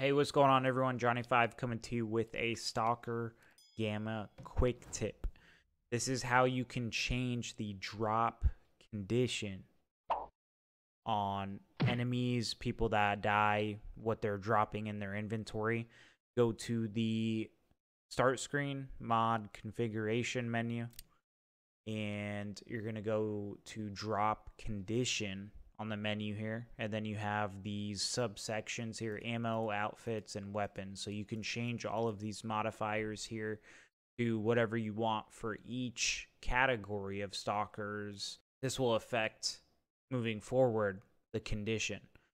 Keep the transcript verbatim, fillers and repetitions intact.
Hey, what's going on, everyone? Johnny Five coming to you with a Stalker Gamma quick tip. This is how you can change the drop condition on enemies, people that die, what they're dropping in their inventory. Go to the start screen, mod configuration menu, and you're going to go to drop condition on the menu here, and then you have these subsections here: ammo, outfits, and weapons. So you can change all of these modifiers here to whatever you want for each category of stalkers. This will affect, moving forward, the condition.